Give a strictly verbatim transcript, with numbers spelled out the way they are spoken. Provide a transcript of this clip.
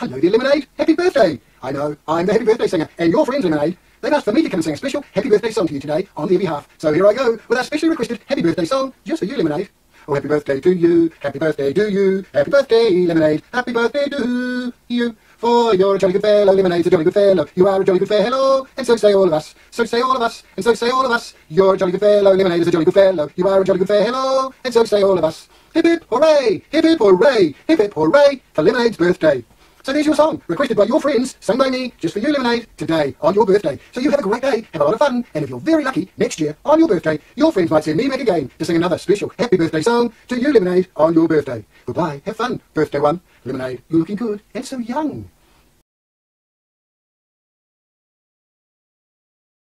Hello dear Lemonade, happy birthday! I know, I'm the happy birthday singer, and your friends Lemonade, they've asked for me to come and sing a special happy birthday song to you today on their behalf. So here I go with our specially requested happy birthday song just for you Lemonade. Oh happy birthday to you, happy birthday to you, happy birthday Lemonade, happy birthday to you. For you're a jolly good fellow, Lemonade's a jolly good fellow, you are a jolly good fellow, and so say all of us, so say all of us, and so say all of us. You're a jolly good fellow, Lemonade is a jolly good fellow, you are a jolly good fellow, and so say all of us. Hip hip hooray, hip hip hooray, hip hip hooray for Lemonade's birthday. So there's your song, requested by your friends, sung by me, just for you Lemonade, today, on your birthday. So you have a great day, have a lot of fun, and if you're very lucky, next year, on your birthday, your friends might send me back again to sing another special happy birthday song to you Lemonade on your birthday. Goodbye, have fun, birthday one. Lemonade, you're looking good, and so young.